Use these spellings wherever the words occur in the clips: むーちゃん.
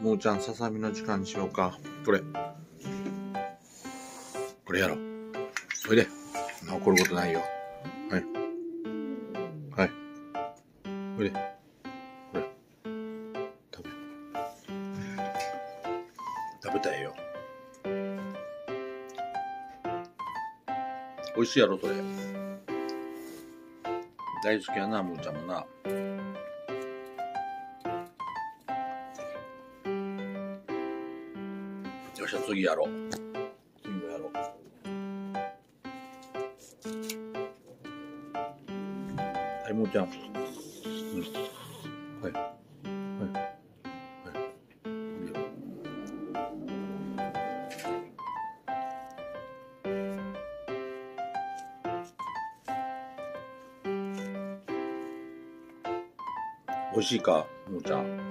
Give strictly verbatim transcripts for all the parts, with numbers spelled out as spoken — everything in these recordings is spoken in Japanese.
もうちゃんささみの時間にしようか。これこれやろ、おいで、怒ることないよ。はいはい、おいで、これ食べ食べたいよ。おいしいやろそれ。大好きやな、もうちゃんもな。よっしゃ、次やろう。次もやろう。はい、もうちゃん。うん、はい。はい。はい。おいしいか、もうちゃん。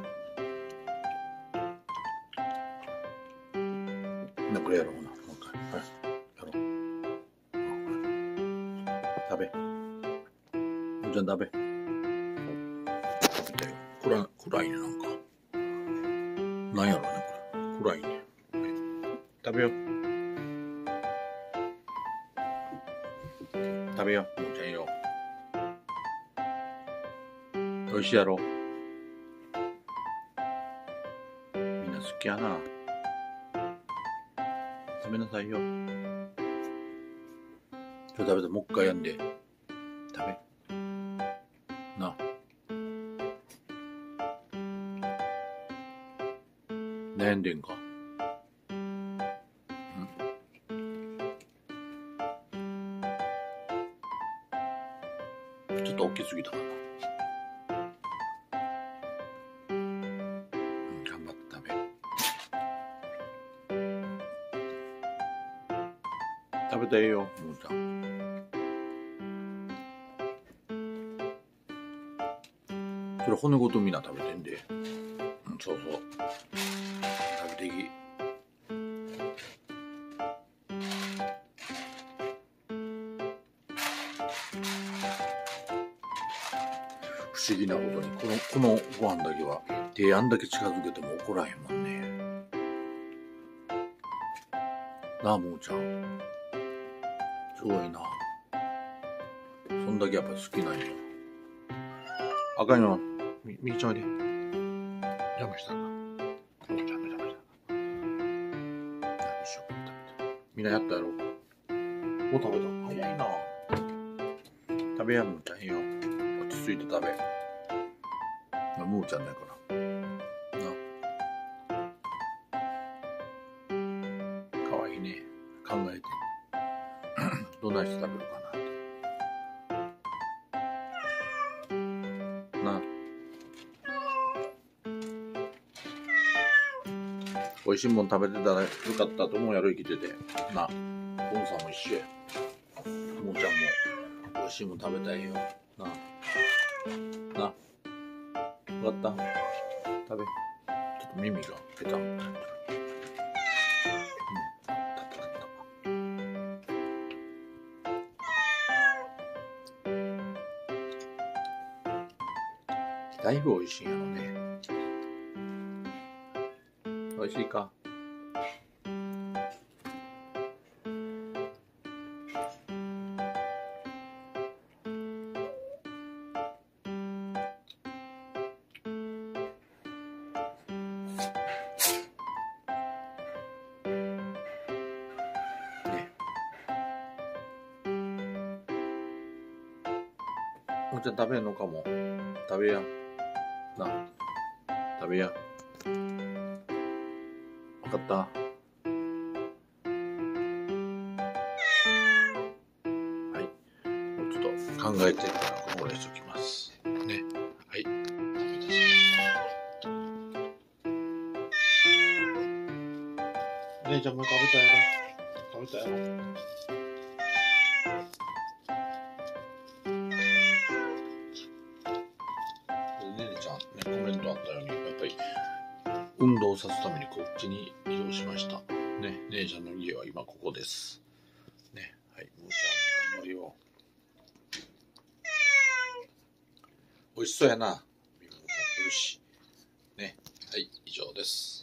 これやろうな、もう一回、はい、やろう。食べ、もうちゃん食べ。暗い、暗いね、なんか。なんやろね、これ。暗いね。食べよう。食べよう、もうちゃんよ。おいしいやろ。みんな好きやな。食べなさいよ。ちょっと食べて、もう一回やんで。食べ。なあ。悩んでんか。うん。ちょっと大きすぎたかな。食べたいよ、もうちゃん。それ骨ごとみんな食べてんで。うん、そうそう。食べていき。不思議なことに、この、このご飯だけは、手あんだけ近づけても怒らへんもんね。なあ、もうちゃん。すごいな。そんだけやっぱ好きなんや。赤いの、み、みーちゃんおいで。邪魔したんだ。みーちゃんが邪魔したんだ。一生懸命食べて。みんなやったやろ。もう食べた。早いな。食べや、むーちゃんよ。落ち着いて食べ。な、むーちゃんだから。な。かわいいね。考えて。どんな人食べるかな。な。美味しいもん食べてたらよかったと思うやろ、生きてて。な。ポンさんも一緒や。もーちゃんも美味しいもん食べたいよ。な。な。分かった。食べ。ちょっと耳がペタン。だいぶ美味しいんやろね。美味しいか。ね。もうちょっと食べるのかも。食べや。な、食べや。わかった。はい。もうちょっと考えてるから、このぐらいしときます。ね。はい。姉ちゃんも食べたやろ。食べたやろ。運動をさすためにこっちに移動しました。ね、姉ちゃんの家は今ここです。ね、はい、もうちゃん、頑張るよ。美味しそうやな。みんなも買ってるし。ね、はい、以上です。